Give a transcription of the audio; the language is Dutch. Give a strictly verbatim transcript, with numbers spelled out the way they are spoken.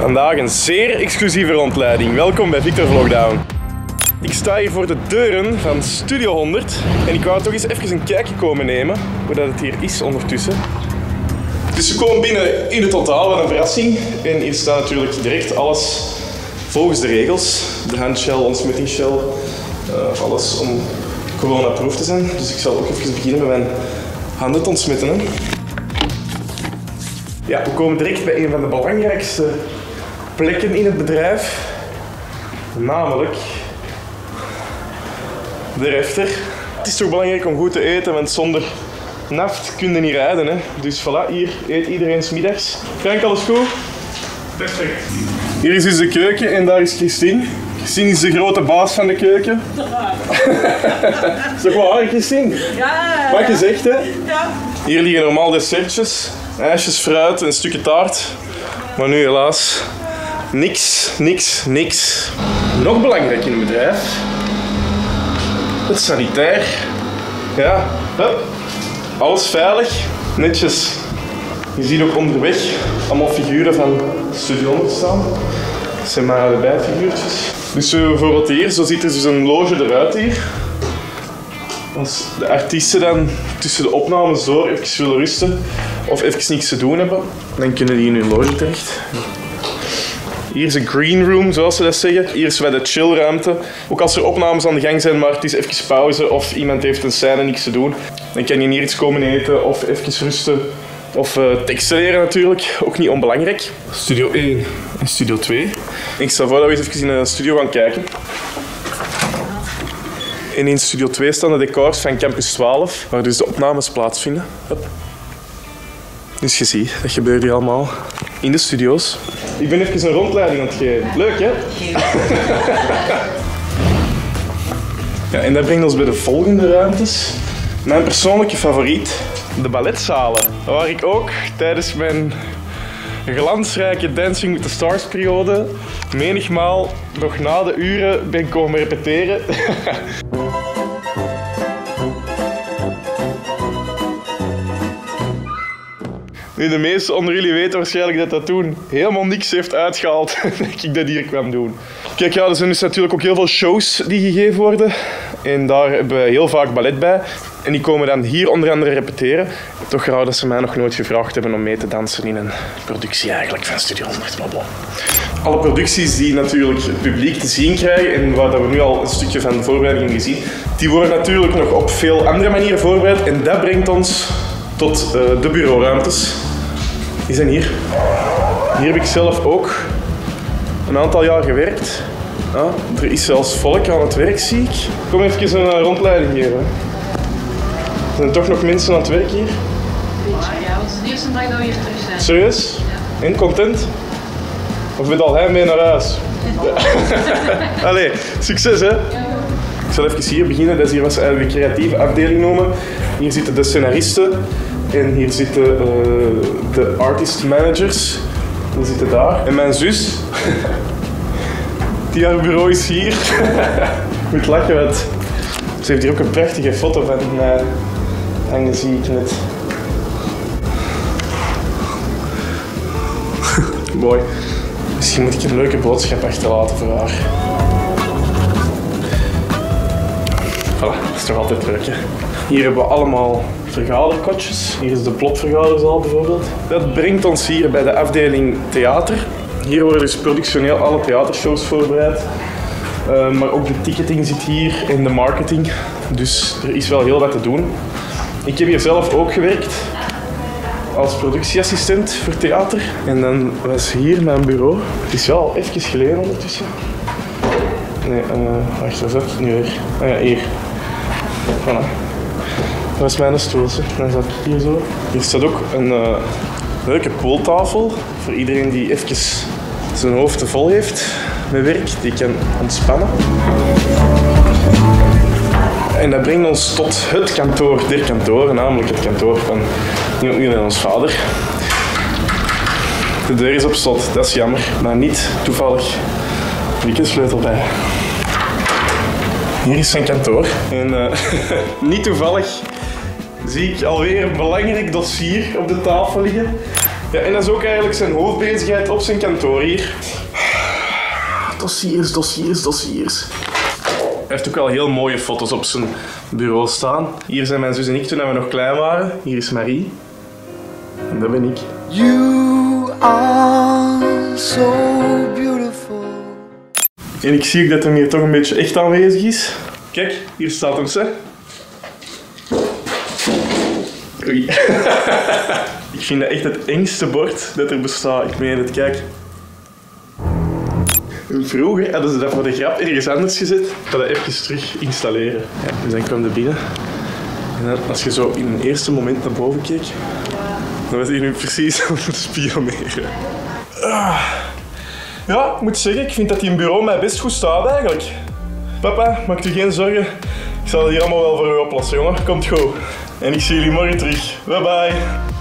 Vandaag een zeer exclusieve rondleiding. Welkom bij Victor Vlogdown. Ik sta hier voor de deuren van Studio honderd en ik wou toch eens even een kijkje komen nemen hoe dat het hier is ondertussen. Dus we komen binnen in het totaal van een verrassing en hier staat natuurlijk direct alles volgens de regels. De handshell, ontsmettingsshell, uh, alles om corona-proof te zijn. Dus ik zal ook even beginnen met mijn handen te ontsmetten. Hè. Ja, we komen direct bij een van de belangrijkste plekken in het bedrijf, namelijk de refter. Het is toch belangrijk om goed te eten, want zonder naft kun je niet rijden. Hè? Dus voilà, hier eet iedereen 's middags. Frank, alles goed? Perfect. Hier is dus de keuken en daar is Christine. Christine is de grote baas van de keuken. Is toch wel waar, Christine? Ja. Wat je zegt, hè? Ja. Hier liggen normaal dessertjes, ijsjes, fruit en een stukje taart. Maar nu helaas niks, niks, niks. Nog belangrijk in een bedrijf, het sanitair. Ja, hup. Alles veilig, netjes. Je ziet ook onderweg allemaal figuren van Studio honderd staan. Dat zijn maar de bijfiguurtjes. Dus bijvoorbeeld hier, zo ziet er dus een loge eruit hier. Als de artiesten dan tussen de opnames door even willen rusten of even niks te doen hebben, dan kunnen die in hun loge terecht. Hier is een green room, zoals ze dat zeggen. Hier is bij de chillruimte. Ook als er opnames aan de gang zijn, maar het is even pauze of iemand heeft een scène niks te doen, dan kan je hier iets komen eten of even rusten of uh, teksten leren natuurlijk. Ook niet onbelangrijk. Studio één en Studio twee. Ik stel voor dat we eens even in de studio gaan kijken. En in Studio twee staan de decors van Campus twaalf, waar dus de opnames plaatsvinden. Hup. Dus je ziet, dat gebeurt hier allemaal in de studio's. Ik ben even een rondleiding aan het geven. Leuk, hè? Ja, en dat brengt ons bij de volgende ruimtes. Mijn persoonlijke favoriet, de balletsalen. Waar ik ook tijdens mijn glansrijke Dancing with the Stars periode menigmaal nog na de uren ben komen repeteren. Nu, de meesten onder jullie weten waarschijnlijk dat dat toen helemaal niks heeft uitgehaald dat ik dat hier kwam doen. Kijk, ja, er zijn dus natuurlijk ook heel veel shows die gegeven worden. En daar hebben we heel vaak ballet bij. En die komen dan hier onder andere repeteren. Toch raar dat ze mij nog nooit gevraagd hebben om mee te dansen in een productie eigenlijk van Studio honderd. Blablabla. Alle producties die natuurlijk het publiek te zien krijgen en waar we nu al een stukje van de voorbereiding gezien, die worden natuurlijk nog op veel andere manieren voorbereid. En dat brengt ons tot uh, de bureauruimtes. Die zijn hier. Hier heb ik zelf ook een aantal jaar gewerkt. Ja, er is zelfs volk aan het werk, zie ik. Kom even een rondleiding geven. Er zijn toch nog mensen aan het werk hier? Ja, want het is de eerste dag dat we hier terug zijn. Serieus? Ja. En content? Of ben je al heimwee naar huis? Ja. Allee, succes hè? Ja. Ik zal even hier beginnen. Dat is hier wat ze eigenlijk de creatieve afdeling noemen. Hier zitten de scenaristen. En hier zitten uh, de artist managers. Die zitten daar. En mijn zus. Die haar bureau is hier. Ik moet lachen, want ze heeft hier ook een prachtige foto van mij hangen, zie ik net. Mooi. Misschien moet ik een leuke boodschap achterlaten voor haar. Voilà, dat is toch altijd leuk, hè? Hier hebben we allemaal vergaderkotjes. Hier is de plopvergaderzaal bijvoorbeeld. Dat brengt ons hier bij de afdeling theater. Hier worden dus productioneel alle theatershows voorbereid. Uh, maar ook de ticketing zit hier en de marketing. Dus er is wel heel wat te doen. Ik heb hier zelf ook gewerkt als productieassistent voor theater. En dan was hier mijn bureau. Het is wel even geleden ondertussen. Nee, uh, wacht, dat zat nu weer. Ah ja, hier. Voilà. Dat was mijn stoel. Dan zat ik hier zo. Hier staat ook een uh, leuke pooltafel. Voor iedereen die even zijn hoofd te vol heeft met werk, die kan ontspannen. En dat brengt ons tot het kantoor der kantoren, namelijk het kantoor van niemand minder dan ons vader. De deur is op slot, dat is jammer, maar niet toevallig. Weekendsleutel bij. Hier is zijn kantoor. En uh, niet toevallig zie ik alweer een belangrijk dossier op de tafel liggen. Ja, en dat is ook eigenlijk zijn hoofdbezigheid op zijn kantoor hier. Dossiers, dossiers, dossiers. Hij heeft ook al heel mooie foto's op zijn bureau staan. Hier zijn mijn zus en ik toen we nog klein waren. Hier is Marie. En dat ben ik. You are so beautiful. En ik zie ook dat hem hier toch een beetje echt aanwezig is. Kijk, hier staat hem ze. Oei. Ik vind dat echt het engste bord dat er bestaat. Ik meen het, kijk. Vroeger hadden ze dat voor de grap ergens anders gezet. Ik ga dat even terug installeren. Ja, dus dan kwam er binnen. En dan, als je zo in een eerste moment naar boven keek, dan was hij nu precies aan het spioneren. Ah. Ja, ik moet zeggen, ik vind dat die bureau mij best goed staat eigenlijk. Papa, maak je geen zorgen. Ik zal het hier allemaal wel voor u oplossen, jongen. Komt goed. En ik zie jullie morgen terug. Bye bye.